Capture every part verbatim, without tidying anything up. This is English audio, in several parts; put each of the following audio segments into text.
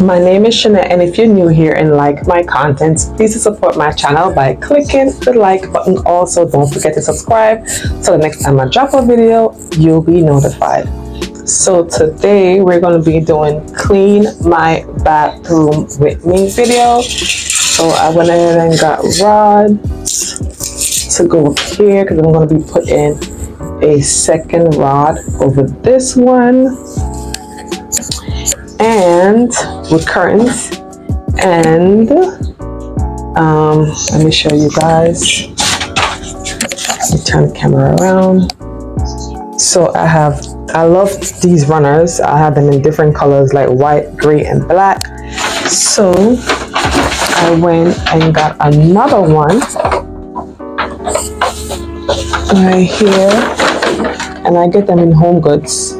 My name is Shanette, and if you're new here and like my content, please support my channel by clicking the like button. Also, don't forget to subscribe so the next time I drop a video, you'll be notified. So today we're going to be doing clean my bathroom with me video. So I went ahead and got rods to go up here because I'm going to be putting a second rod over this one, and with curtains. And um, let me show you guys. Let me turn the camera around. So I have, I love these runners. I have them in different colors like white, gray, and black. So I went and got another one right here, and I get them in Home Goods.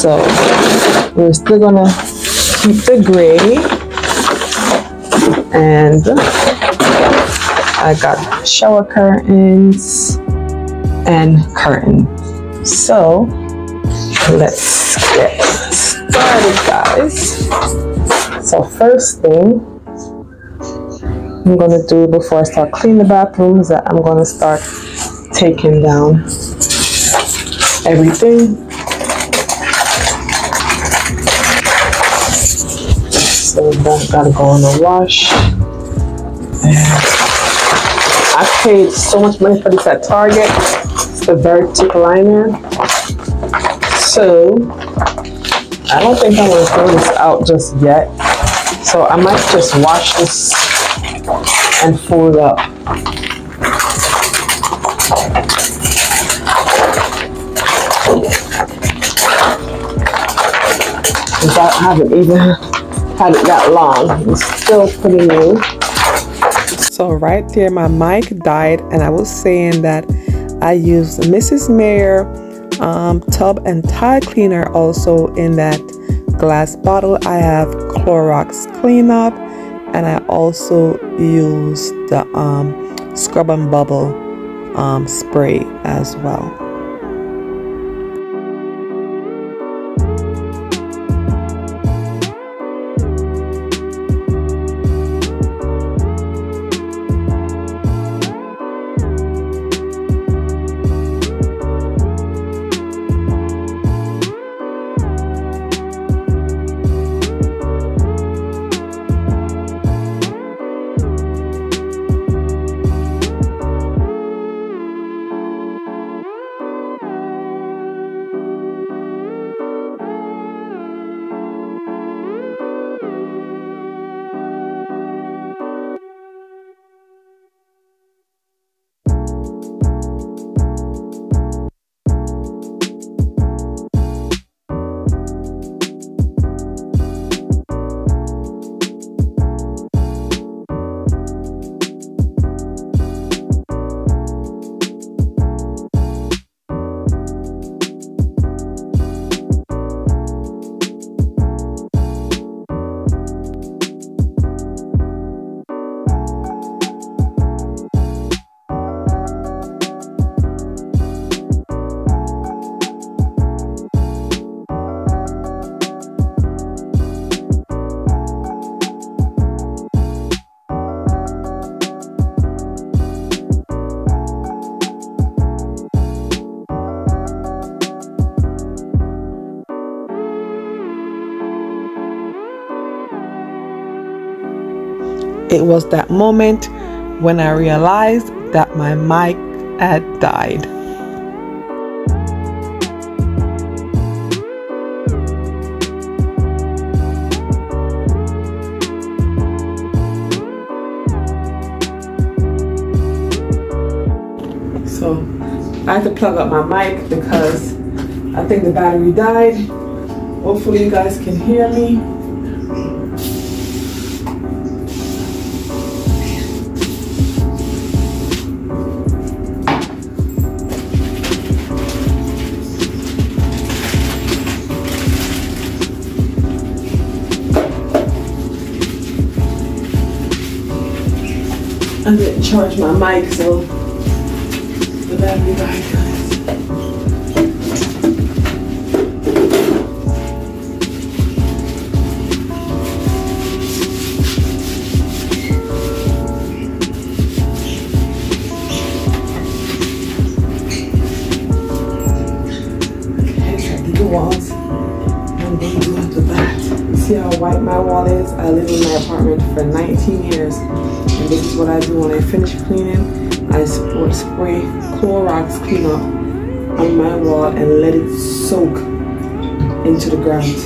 So we're still gonna keep the gray, and I got shower curtains and curtain. So let's get started, guys. So first thing I'm gonna do before I start cleaning the bathroom is that I'm gonna start taking down everything. So that's gotta go on the wash. And I paid so much money for this at Target. It's a very thick liner. So I don't think I'm gonna throw this out just yet. So I might just wash this and fold it up. Without having even had it that long. It's still pretty new. So right there my mic died, and I was saying that I used Missus Meyer um, tub and tile cleaner. Also in that glass bottle I have Clorox cleanup, and I also used the um, Scrubbing Bubble um, spray as well. It was that moment when I realized that my mic had died. So I had to plug up my mic because I think the battery died. Hopefully you guys can hear me. I didn't charge my mic, so the battery died, guys. after that. See how white my wall is? I lived in my apartment for nineteen years, and this is what I do when I finish cleaning. I spray Clorox cleanup on my wall and let it soak into the ground.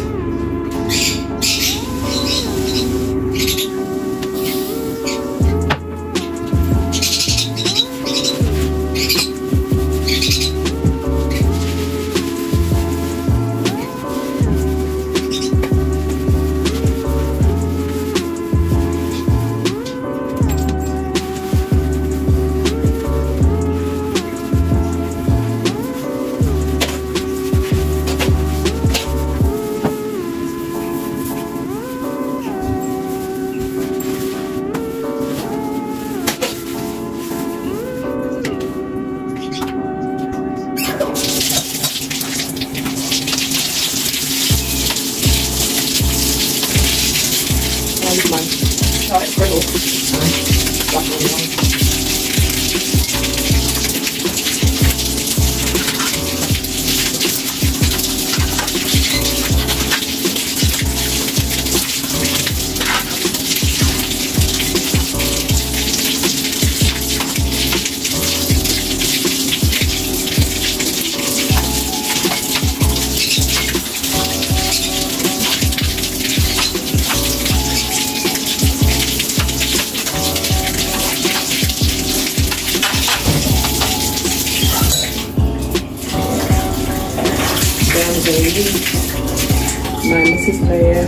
My Missus Meyer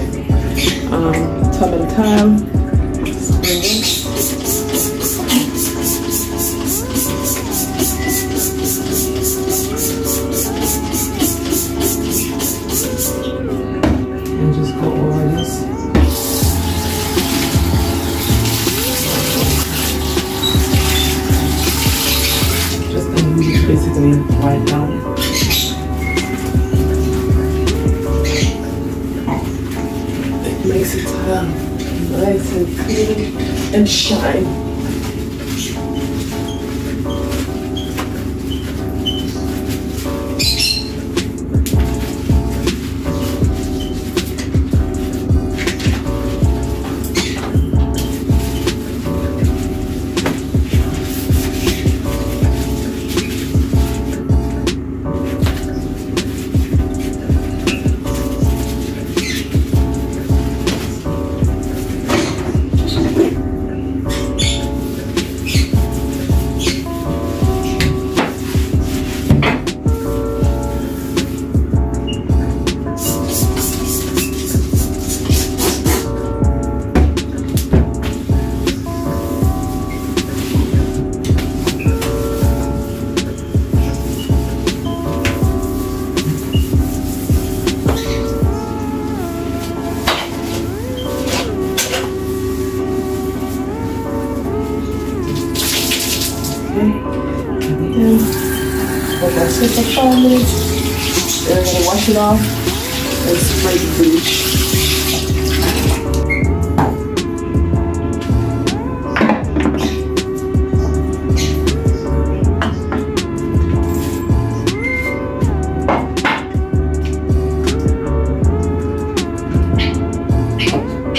um, tub and tile spring. And just go over this. Just gonna use it basically right now. Makes it uh, nice and clean and shine. For five minutes, then I'm going to wash it off and spray the bleach. I have my cloth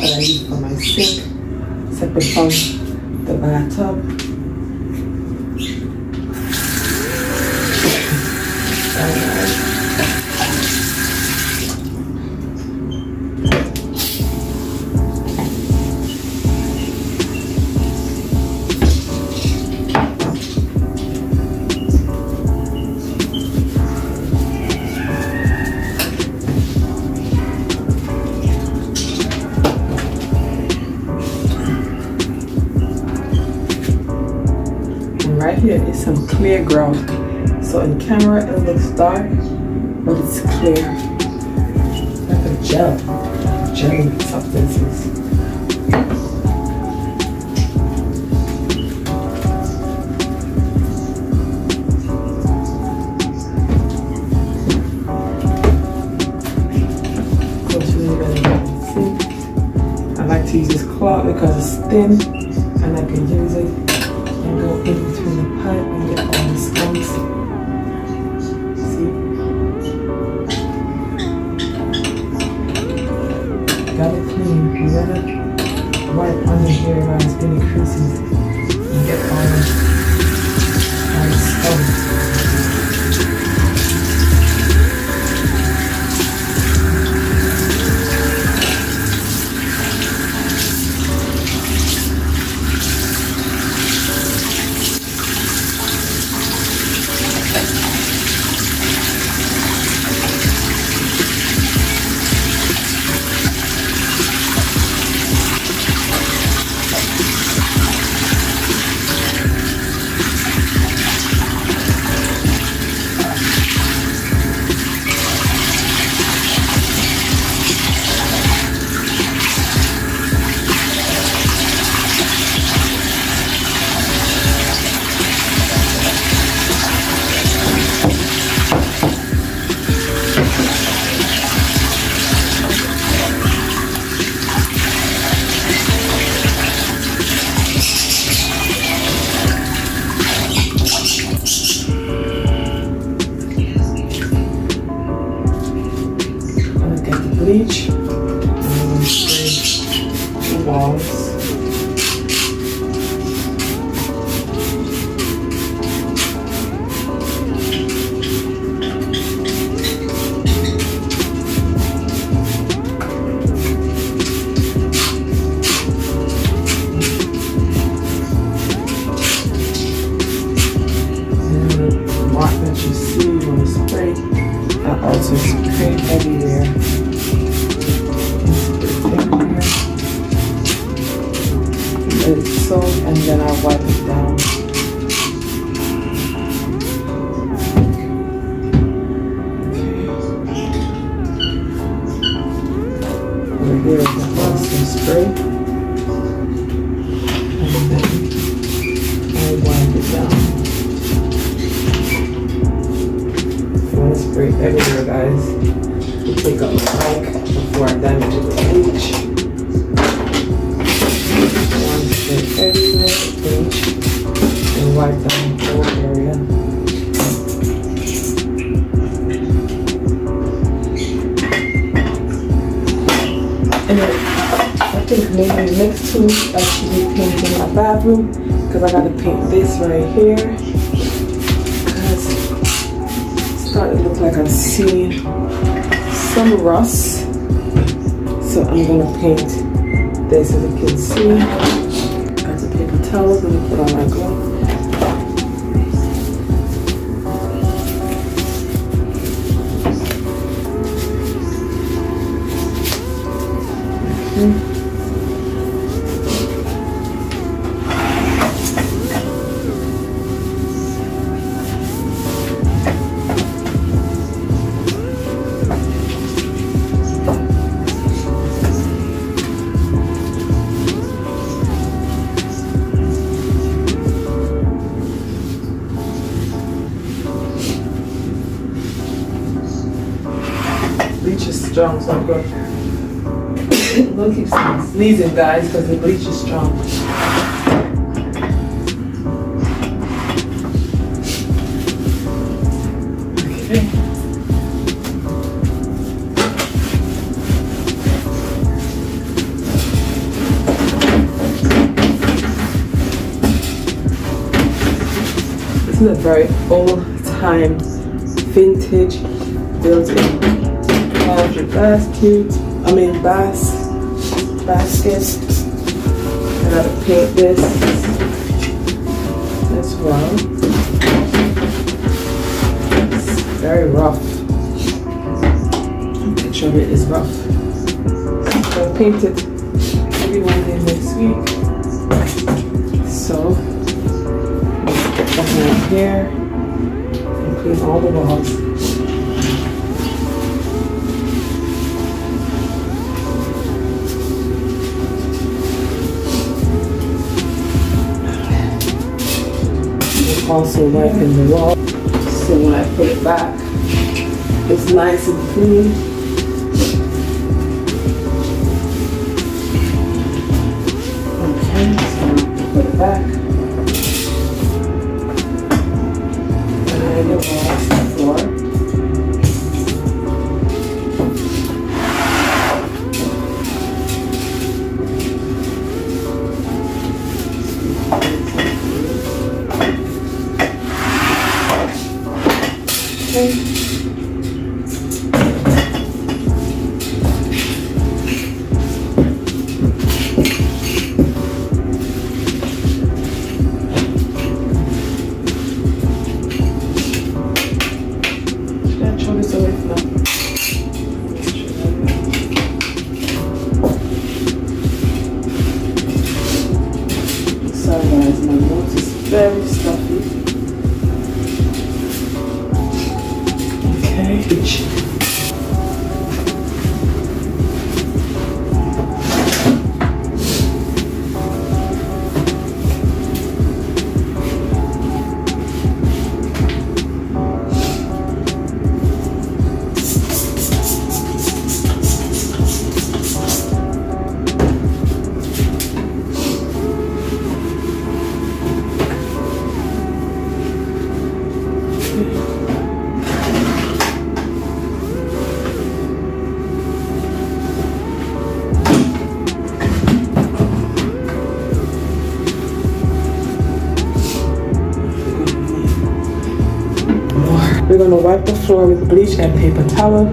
that I use for my sink, separate from the bathtub. Right here is some clear grout, so in camera it looks dark, but it's clear, like a gel, jelly substances. I like to use this cloth because it's thin, and I can use it. Go in between the pipe and get all the scums. Oh, so it's pretty heavy there. It's pretty thick here. It's soaked, and then I wipe it down. Here we have some spray, and then I wipe it down. I want to spray everywhere, guys. You take out the mic before I damage the bleach. I want to spray everywhere with bleach and wipe down the whole area. I think maybe next week I should be painting my bathroom, because I gotta paint this right here, because it's starting to look like I'm seeing some rust. So I'm gonna paint this, as you can see. I got the paper towel, I'm gonna put on my glove. Bleach is strong, so I'm going to don't keep sneezing, guys, because the bleach is strong. Okay. This is a very old-time, vintage built-in laundry basket. I mean, bass. Baskets. I gotta paint this as well. It's very rough. The picture of it is rough. So I'll paint it every Monday next week. So let's get that here and clean all the walls. Also wiping the wall, so when I put it back, it's nice and clean. Okay, so I put it back. And I know what I asked for. We're gonna wipe the floor with bleach and paper towel.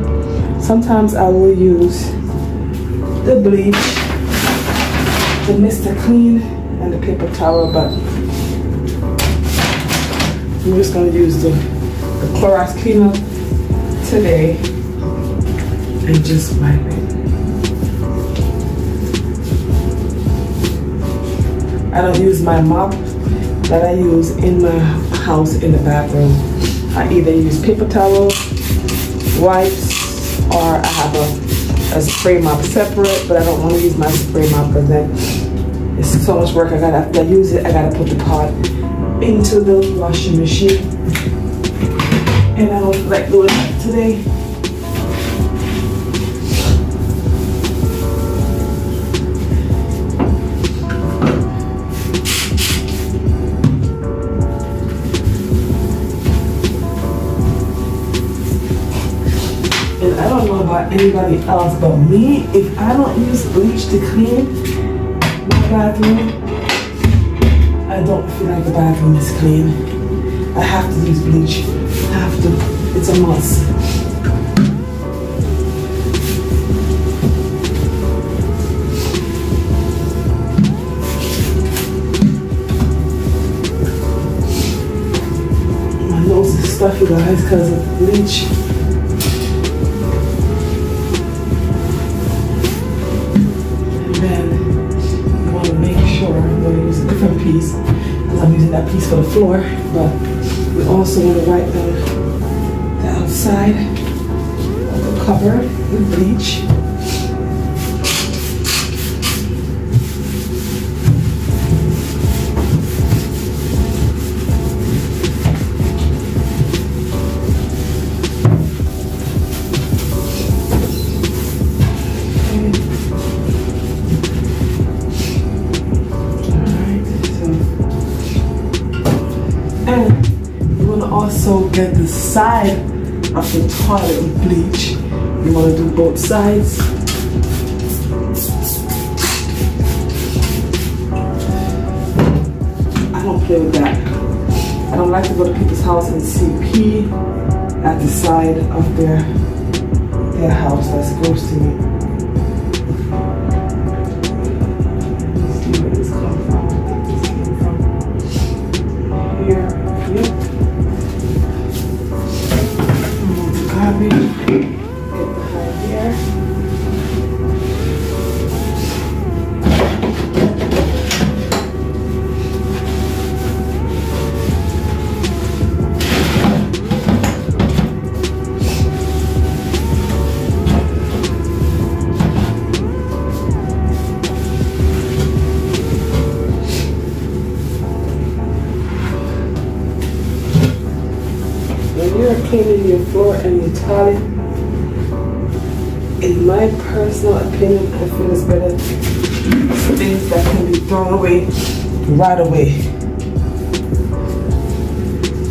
Sometimes I will use the bleach, the Mister Clean, and the paper towel, but I'm just gonna use the, the Clorox cleaner today and just wipe it. I don't use my mop that I use in my house in the bathroom. I either use paper towels, wipes, or I have a, a spray mop separate, but I don't want to use my spray mop because then it's so much work. I gotta, after I use it, I gotta put the pot into the washing machine. And I don't like doing that today. Anybody else but me, if I don't use bleach to clean my bathroom, I don't feel like the bathroom is clean. I have to use bleach. I have to. It's a must. My nose is stuffy, guys, because of bleach. Piece, because I'm using that piece for the floor, but we also want to wipe down the outside of the cover with bleach. Get the side of the toilet with bleach. You want to do both sides. I don't play with that. I don't like to go to people's house and see pee at the side of their their house. That's gross to me. Let's see where this comes from. I think this came from here. Here. Get behind here. When you're cleaning your floor and your toilet, in my personal opinion, I feel it's better things that can be thrown away right away.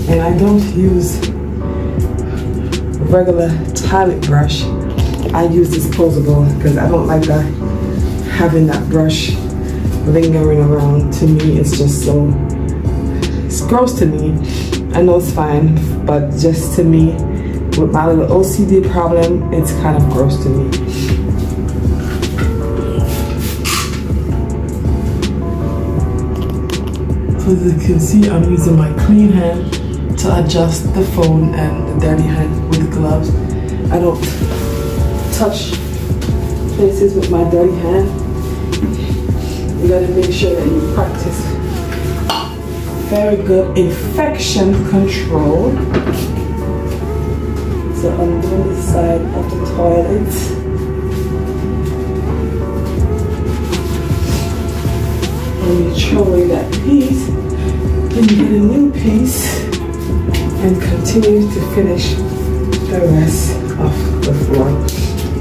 And I don't use regular toilet brush. I use disposable because I don't like that having that brush lingering around. To me, it's just so, it's gross to me. I know it's fine, but just to me, with my little O C D problem, it's kind of gross to me. So as you can see, I'm using my clean hand to adjust the phone and the dirty hand with the gloves. I don't touch places with my dirty hand. You gotta make sure that you practice very good infection control. So I'm doing the side of the toilet. And you throw away that piece, then you get a new piece and continue to finish the rest of the floor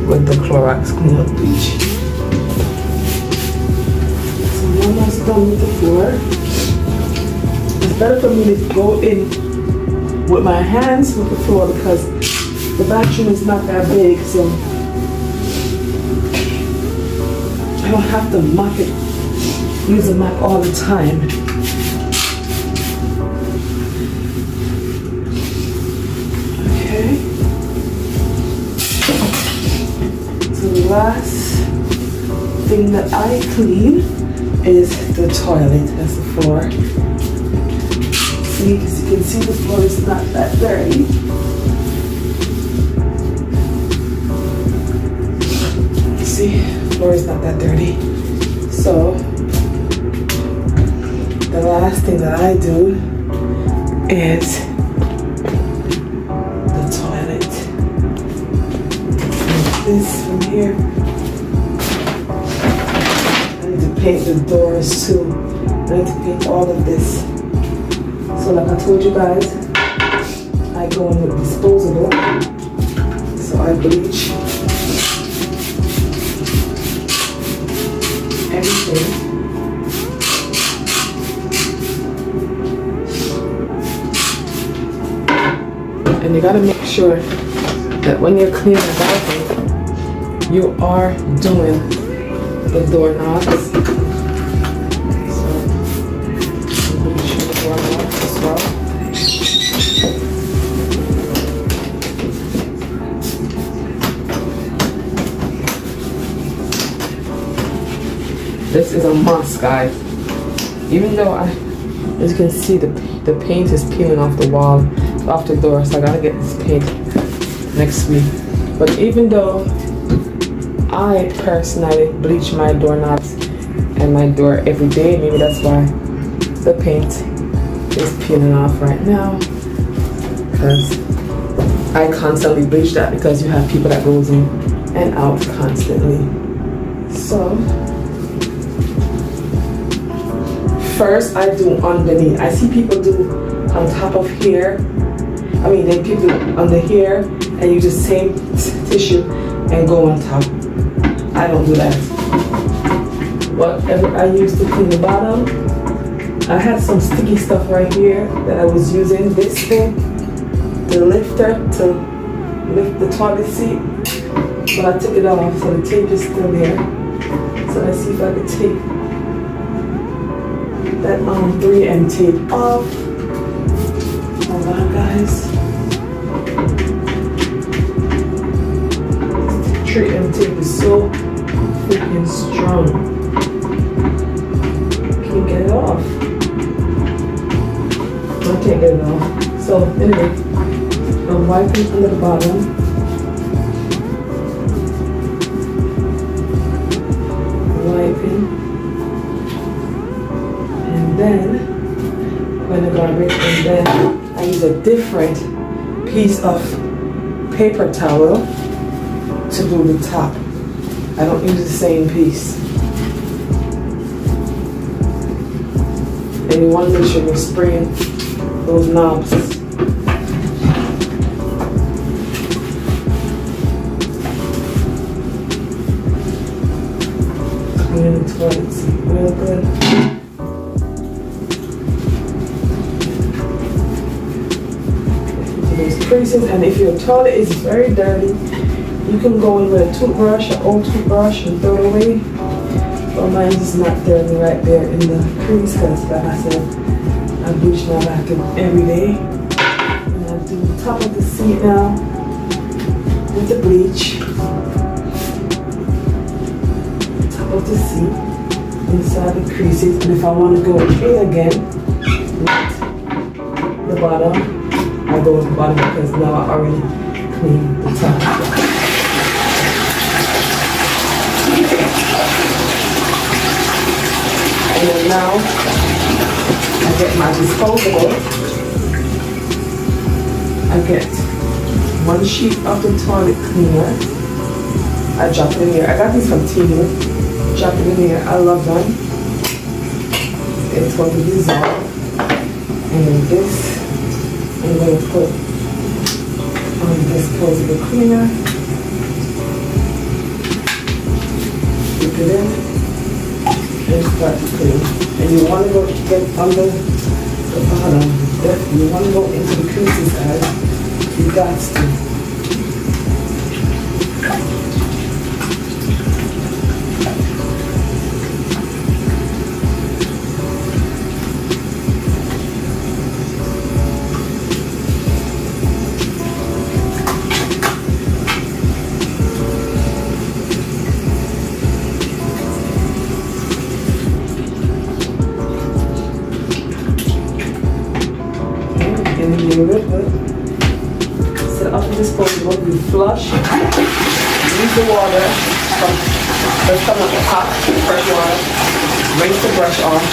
with the Clorox cleanup bleach. So I'm almost done with the floor. It's better for me to go in with my hands with the floor because the bathroom is not that big, so I don't have to mop it, use a mop all the time. Okay. So the last thing that I clean is the toilet. That's the floor. See, as you can see, the floor is not that dirty. is not that dirty. So the last thing that I do is the toilet. This from here. I need to paint the doors too. I need to paint all of this. So like I told you guys, I go in with disposable. So I bleach everything. And you gotta make sure that when you're cleaning the bathroom, you are doing the doorknobs. So, bleach the doorknobs as well. This is a must, guys. Even though I, as you can see, the the paint is peeling off the wall. Off the door, so I gotta get this paint next week. But even though I personally bleach my doorknobs and my door every day, maybe that's why the paint is peeling off right now, because I constantly bleach that, because you have people that goes in and out constantly. So first I do underneath. I see people do on top of here. I mean, they keep it under here and use the same tissue and go on top. I don't do that. Whatever I use to clean the bottom, I had some sticky stuff right here that I was using. This thing, the lifter to lift the toilet seat, but I took it off, so the tape is still there. So let's see if I can take that um, three M tape off. Hold on, guys. three M tape is so freaking strong. Can't get it off. I can't get it off. So anyway, I'm wiping under the bottom. Wiping. And then put in the garbage, and then I use a different piece of paper towel to do the top. I don't use the same piece. And you want to make sure you're spraying those knobs. Clean the toilets real good. And if your toilet is very dirty, you can go in with a toothbrush, an old toothbrush, and throw it away. But mine is not dirty right there in the crease, because like I said, I bleach my bathroom every day. And I do the top of the seat now with the bleach. Top of the seat, inside the creases. And if I want to go in again, with the bottom, I go to the bottom, because now I already cleaned the top. And then now I get my disposable. I get one sheet of the toilet cleaner. I drop it in here. I got these from Timo. Drop it in here. I love them. It's going to dissolve. And then this. I'm going to put on this disposable cleaner. Dip it in and start to clean. And you want to go get under the bottom. You want to go into the creases, guys. You got to. Set up the disposable, you flush, use the water from First come with a pop, fresh water, rinse the brush off,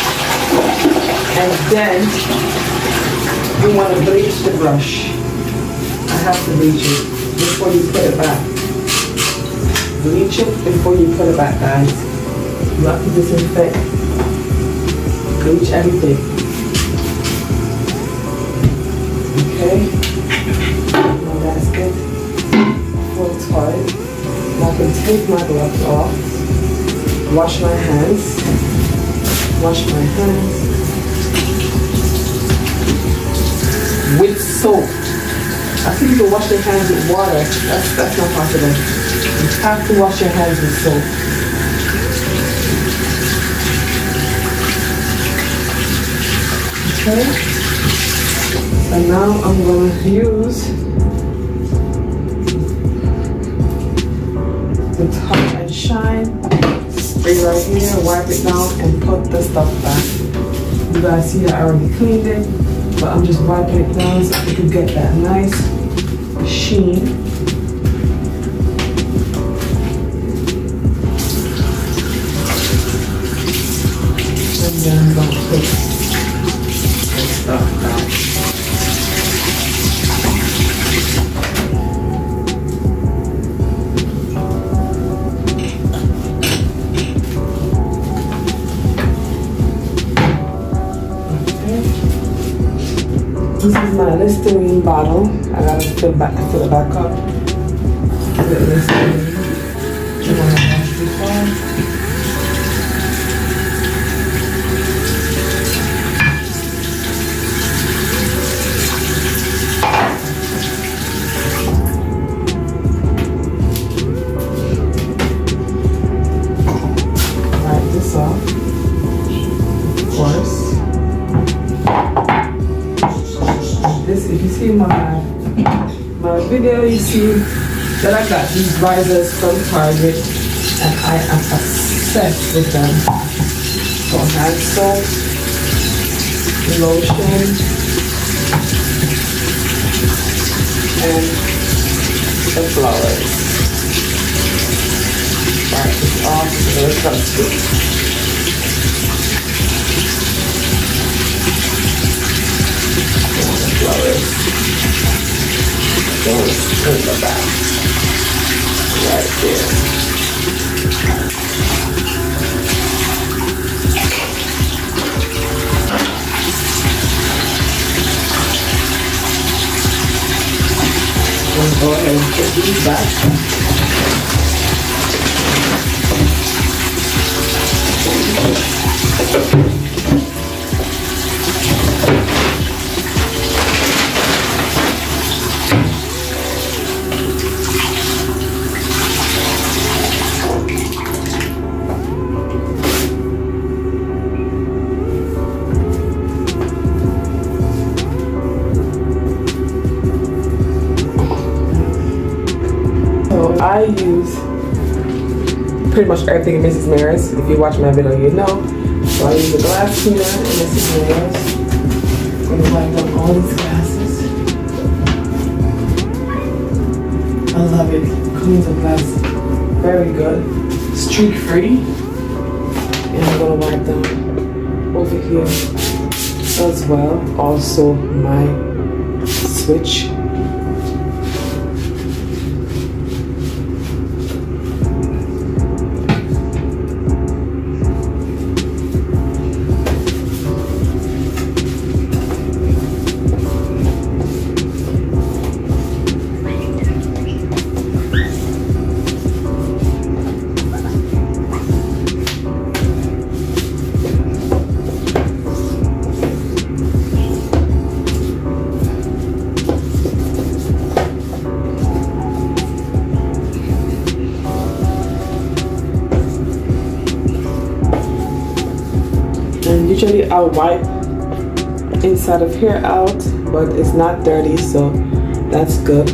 and then you want to bleach the brush. I have to bleach it before you put it back. Bleach it before you put it back, guys. You have to disinfect. Bleach everything. Okay. Now that's good. Full toilet. Now I can take my gloves off. Wash my hands, wash my hands with soap. I think you can wash your hands with water. That's, that's not possible. You have to wash your hands with soap. Okay, so now I'm going to use the Tug and Shine. Spray right here, wipe it down, and put the stuff back. You guys see that I already cleaned it, but I'm just wiping it down so you can get that nice sheen. And then I'm gonna put the stuff back. This is my Listerine bottle. I gotta fill, back, fill it back up. Give it Listerine. You wanna wash before. Wipe this off. Of course. This, if you see my my video, you see that I got these risers from Target, and I am obsessed with them. So hand soap, lotion, and the flowers. Wipe this off so it comes through. Flowers. Those in the back. Right there. We'll go ahead and put these back. I use pretty much everything in Missus Meyer's. If you watch my video, you know. So I use a glass cleaner in Missus Meyer's. I'm going to wipe up all these glasses. I love it. Cleans the glass very good. Streak free. And I'm going to wipe them over here as well. Also my switch. Usually I'll wipe inside of here out, but it's not dirty, so that's good.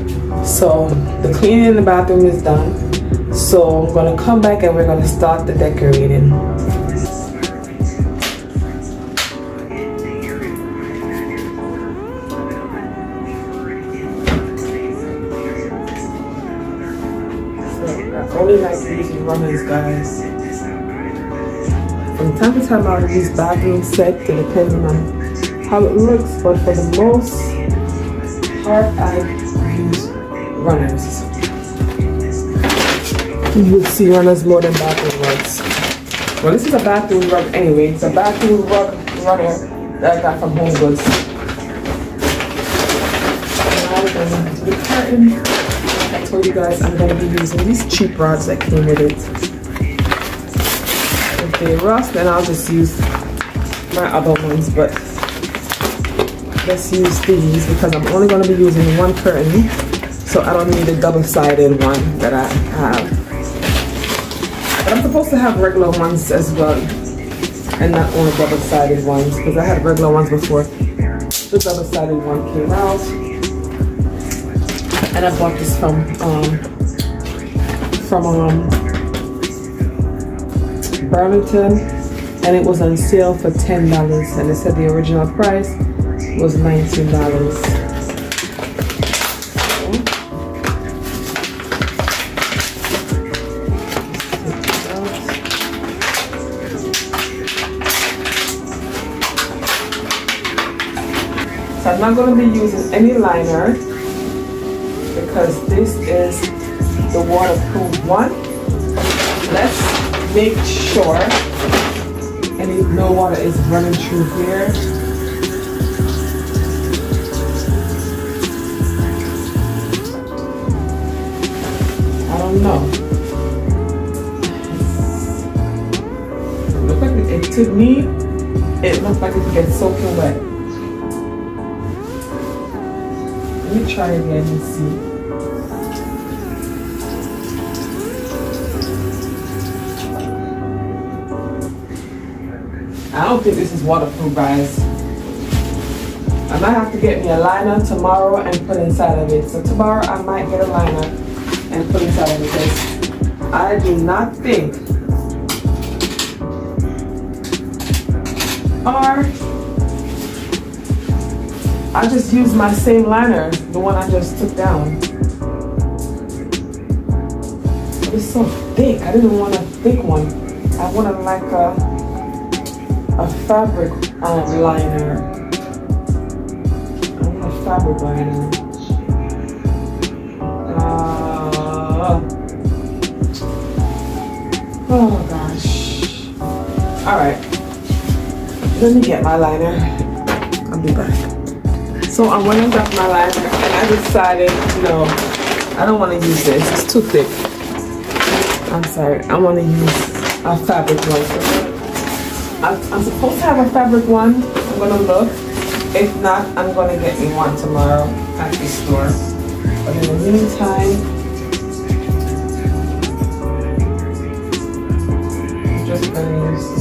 So the cleaning in the bathroom is done. So I'm gonna come back and we're gonna start the decorating. So I really like using runners, guys. From time to time I'll use bathroom set depending on how it looks, but for the most part I use runners. You would see runners more than bathroom rugs. Well, this is a bathroom rug anyway. It's a bathroom rug runner that I got from Home Goods. Now we're going to the curtain. I told you guys I'm going to be using these cheap rods that came with it. If they rust, then I'll just use my other ones. But let's use these because I'm only going to be using one curtain, so I don't need a double-sided one that I have. But I'm supposed to have regular ones as well and not only double-sided ones, because I had regular ones before the double-sided one came out. And I bought this from um, from um, Burlington, and it was on sale for ten dollars, and they said the original price was nineteen dollars. I'm not going to be using any liner because this is the waterproof one. Let's make sure any no water is running through here. I don't know. It looked like it, it to me, it looked like it gets soaking wet. Let me try again and see. I don't think this is waterproof, guys. I might have to get me a liner tomorrow and put inside of it. So tomorrow I might get a liner and put inside of it because I do not think or I just used my same liner, the one I just took down. It was so thick. I didn't want a thick one. I wanted like a a fabric um, liner. I want a fabric liner. Uh, oh gosh. All right. Let me get my liner. I'll be back. So I went and got my liner and I decided, no, I don't want to use this. It's too thick. I'm sorry. I want to use a fabric one. I'm, I'm supposed to have a fabric one. I'm going to look. If not, I'm going to get me one tomorrow at the store. But in the meantime, I'm just going to use this.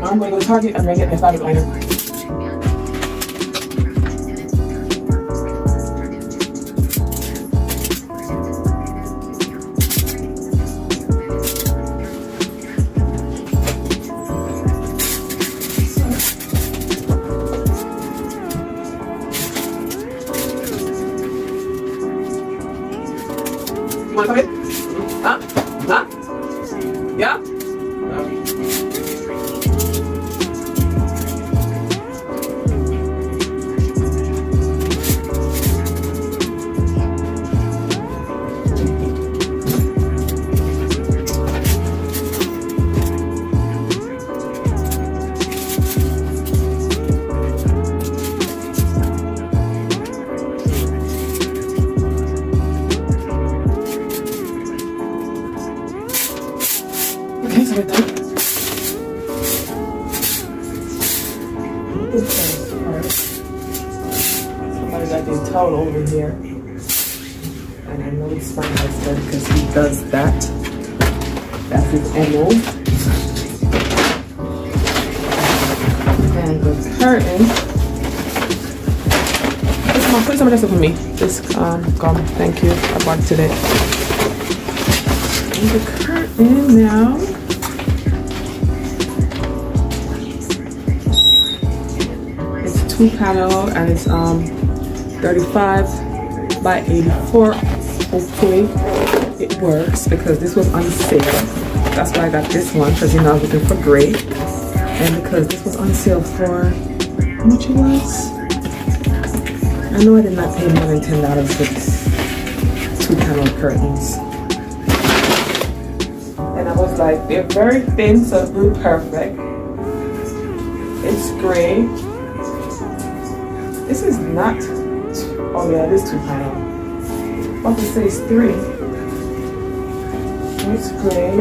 I'm going to go to Target and get the fabric liner. You want Target? Huh? Huh? Yeah? with it. This thing hurt. Somebody got this towel over here. And I know it's my husband because he does that. That's his M O. And the curtain. Come on, put some of this up for me. This um, gum, thank you. I bought it today. And the curtain now. It's two panel and it's um thirty-five by eighty-four. Okay, it works because this was on sale. That's why I got this one because you know I was looking for gray, and because this was on sale for how much it was. I know I did not pay more than ten dollars for these two panel curtains. And I was like, they're very thin, so it grew perfect. It's gray. This is not, oh yeah, this two panel. I'm about to say it's three. It's gray.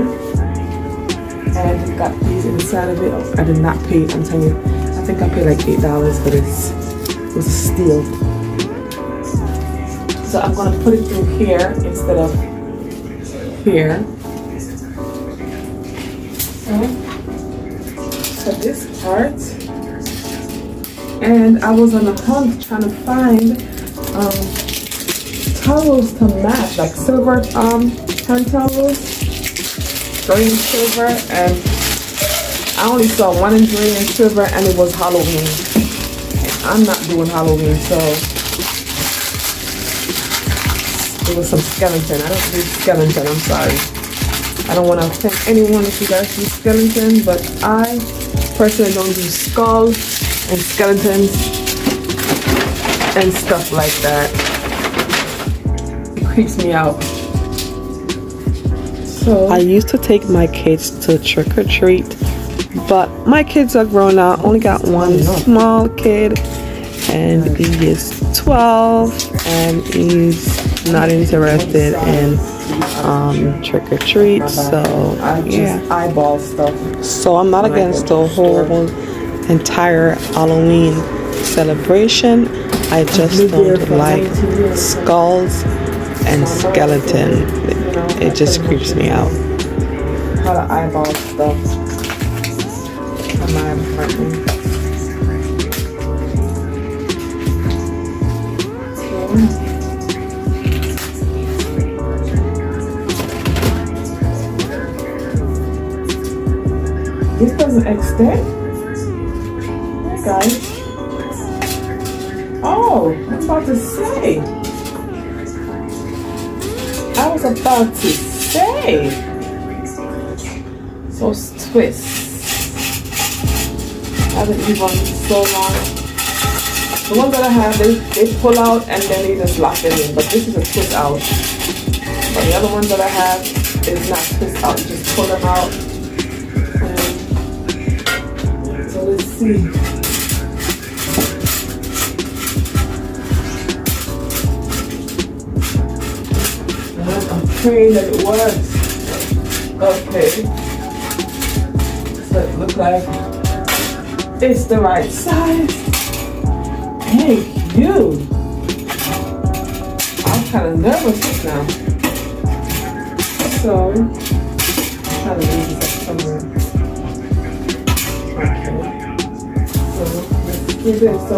And it got these inside of it. I did not pay, I'm telling you. I think I paid like eight dollars for this. It was a steal. So I'm going to put it through here instead of here. So, so this part. And I was on a hunt trying to find um, towels to match, like silver um, hand towels, green and silver. And I only saw one in green and silver, and it was Halloween. And I'm not doing Halloween, so... It was some skeleton. I don't do skeleton, I'm sorry. I don't want to offend anyone if you guys do skeleton, but I personally don't do skulls and skeletons and stuff like that. It creeps me out. So I used to take my kids to trick or treat, but my kids are grown out. Only got one small kid, and he is twelve, and he's not interested in um, trick or treat, so yeah. Eyeball stuff. So I'm not against the whole entire Halloween celebration. I just don't like skulls and skeleton. It, it just creeps me out. How the eyeball stuff. I'm not important. This doesn't extend, guys. Oh, I'm about to say. I was about to say. So it's twists. I've been using them so long. The ones that I have, they, they pull out and then they just lock it in. But this is a twist out. But the other ones that I have is not twist out. You just pull them out. Let's see. I'm praying that it works. Okay. So it looks like it's the right size. Thank you. I'm kind of nervous now. So, I'm trying to leave this up somewhere. So,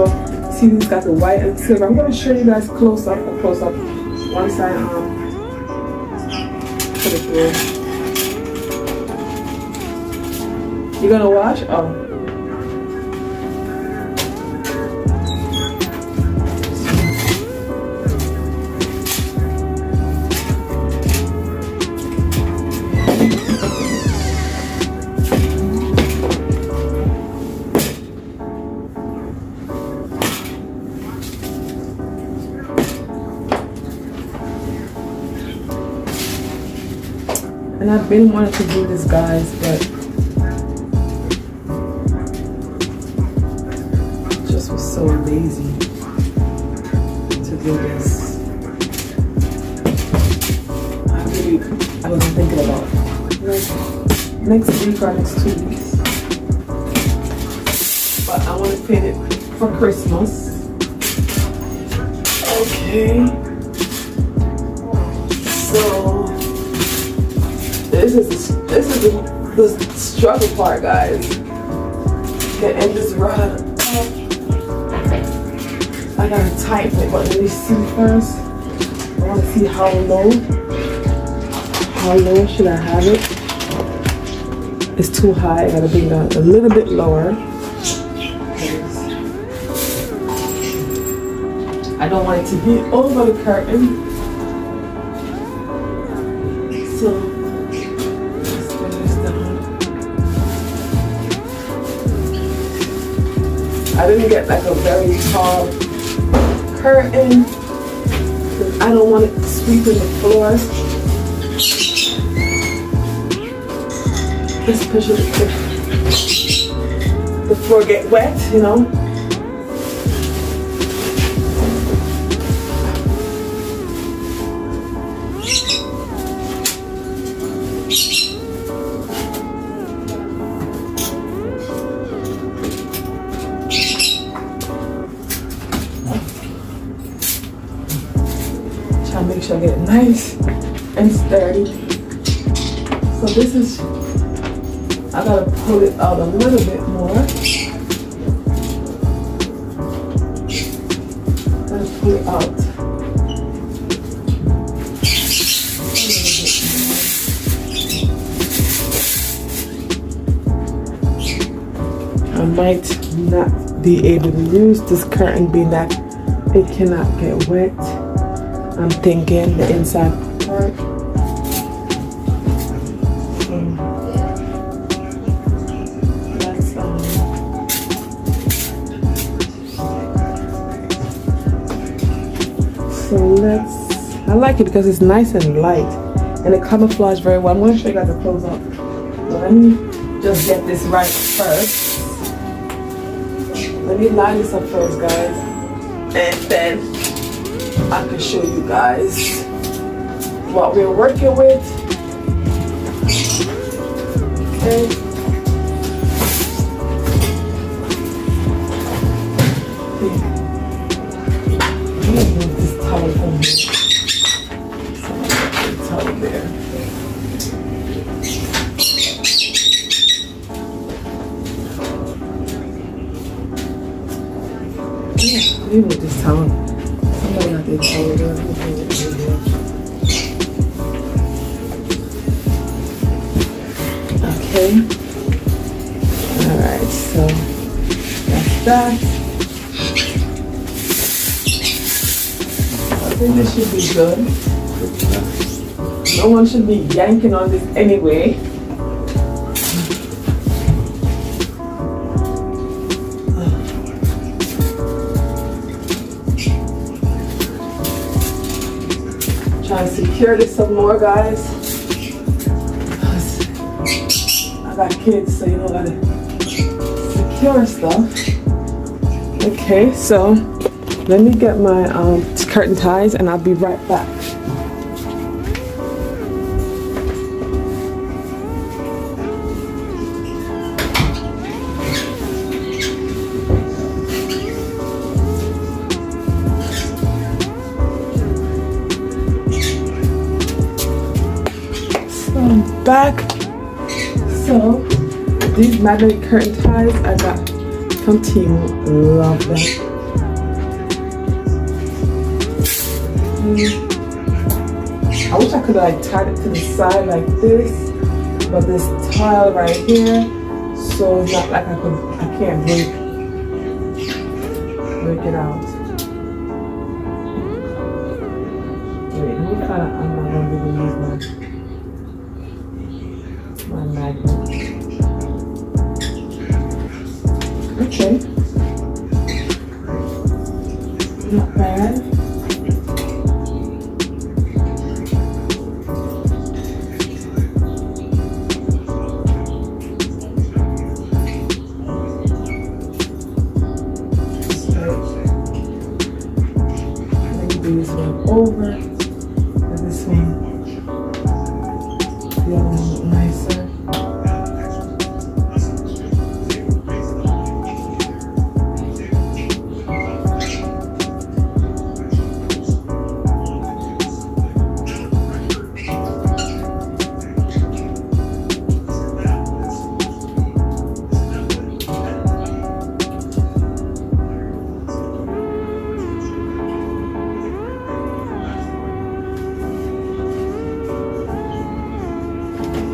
see, we've got the white and silver. I'm going to show you guys close up or close up once I um, put it through. You're going to watch? Oh. I've been wanting to do this, guys, but I just was so lazy to do this. I really, I wasn't thinking about it. next week or next two weeks. But I want to paint it for Christmas. Okay. So this is this is the, the struggle part, guys. The end is rough. I gotta tighten it, but let me see first. I want to see how low. How low should I have it? It's too high. I gotta bring down a little bit lower. I don't want it to be over the curtain. So, let's bring this down. I didn't get like a very tall curtain. I don't want it sweeping the floor. Especially if the floor get wet, you know. Get it nice and sturdy. So this is, I gotta pull it out a little bit more. Gotta pull it out a little bit more. I might not be able to use this curtain, being that it cannot get wet. I'm thinking the inside part. Mm. That's all. So let's, I like it because it's nice and light and it camouflages very well. I'm going to show you guys the close up. Let me just get this right first. Let me line this up first, guys. And then I can show you guys what we're working with. Okay. I'm gonna move this towel from here. So I'm gonna put the towel there. Yeah, let me move this towel. Okay. Alright, so that's that. I think this should be good. No one should be yanking on this anyway. Trying to secure this some more, guys. I got kids, so you know, gotta secure stuff. Okay, so let me get my um, curtain ties, and I'll be right back. Back. So these magnetic curtain ties I got from Timo. Love them. Mm. I wish I could like tie it to the side like this, but this tile right here, so it's not like I could. I can't break break it out. Wait, let me kind of. I'm not gonna be able to use my. Okay. Not bad. Okay.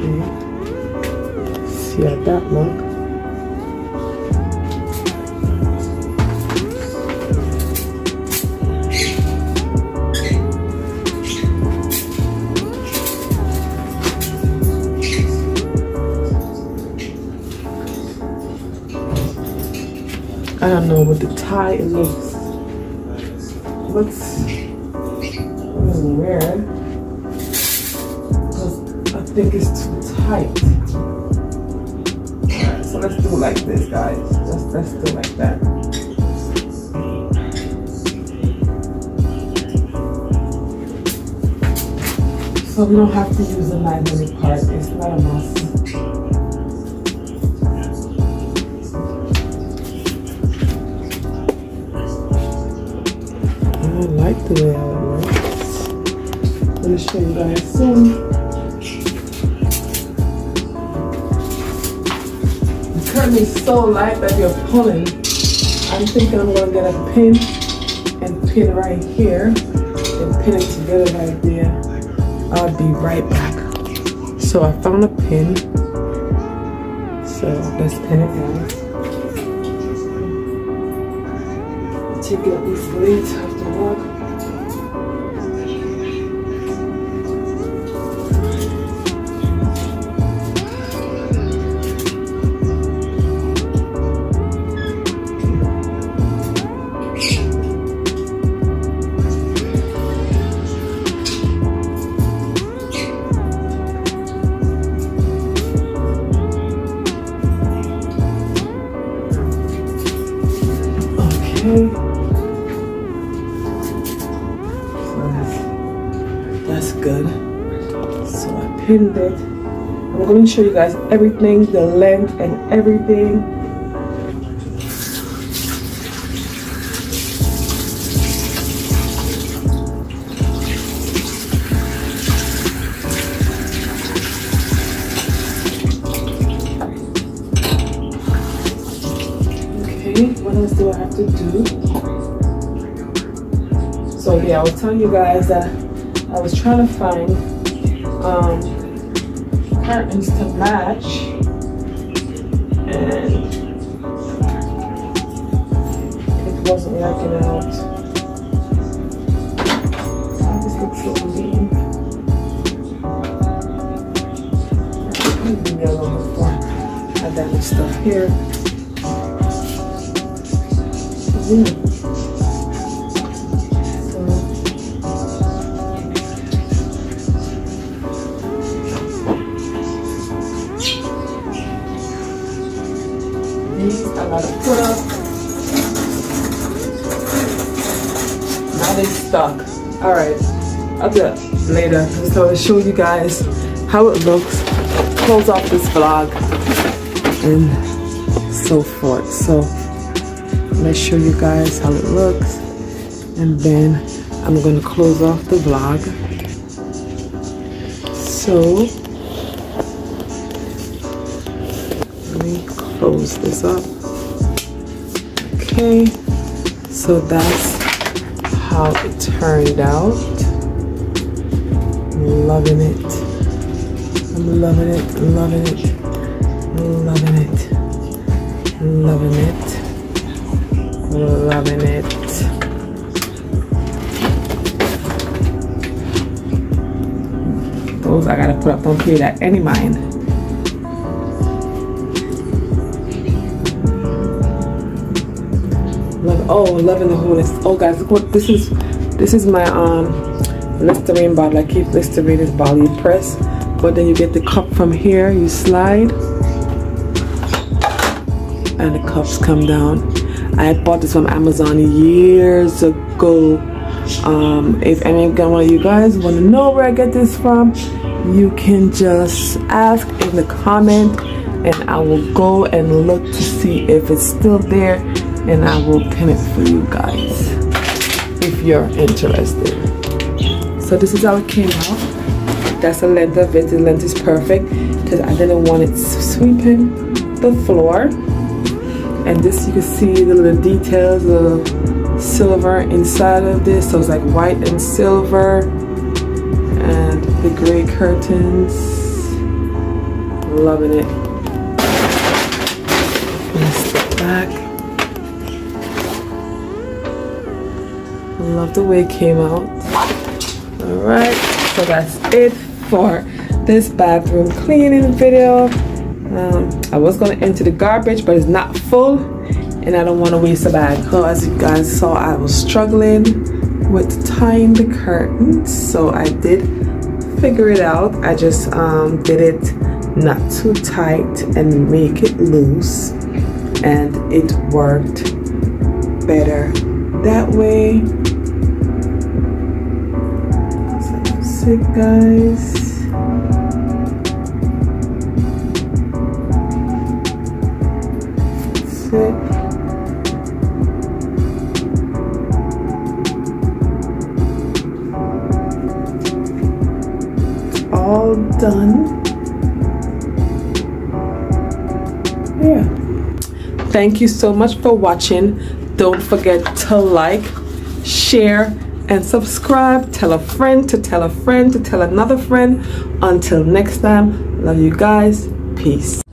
Okay. See at that mark. I don't know, but the tie, it looks, looks weird. I think it's too tight. Alright, so let's do it like this, guys. Let's, let's do it like that. So we don't have to use the library part. It's not a must. The way I want it. I'm going to show you guys soon. The curtain is so light that you're pulling. I'm thinking I'm going to get a pin and pin right here and pin it together right there. I'll be right back. So I found a pin. So let's pin it down. Take it up these leads off the walk. Pinned it. I'm going to show you guys everything, the length and everything. Okay, what else do I have to do? So yeah, I was telling you guys that I was trying to find Um, curtains to match, and it wasn't working out. Oh, this looks so mean. Leave me alone before I damage stuff here. Mm. Alright, I'll do that later. So I'll show you guys how it looks, close off this vlog, and so forth. So let's show you guys how it looks, and then I'm gonna close off the vlog. So let me close this up. Okay, so that's how it turned out. I'm loving it. I'm loving it, loving it, loving it, loving it, loving it. Those I gotta put up on here at any mind. Oh, loving the wholeness. Oh guys, look what this is. This is my um Listerine bottle. I keep Listerine in this bottle. You press, but then you get the cup from here, you slide, and the cups come down. I bought this from Amazon years ago. Um, if any one of you guys want to know where I get this from, you can just ask in the comment, and I will go and look to see if it's still there. And I will pin it for you guys if you're interested. So this is how it came out. That's the length of it. The length is perfect because I didn't want it sweeping the floor. And this, you can see the little details, the silver inside of this. So it's like white and silver, and the gray curtains. loving it. Let's step back. Love the way it came out. Alright, so that's it for this bathroom cleaning video. Um, I was going to empty the garbage, but it's not full and I don't want to waste a bag. So as you guys saw, I was struggling with tying the curtains, so I did figure it out. I just um, did it not too tight and make it loose, and it worked better that way. So that's it, guys. All done. Yeah. Thank you so much for watching. Don't forget to like, share, and subscribe. Tell a friend to tell a friend to tell another friend. Until next time, love you guys. Peace.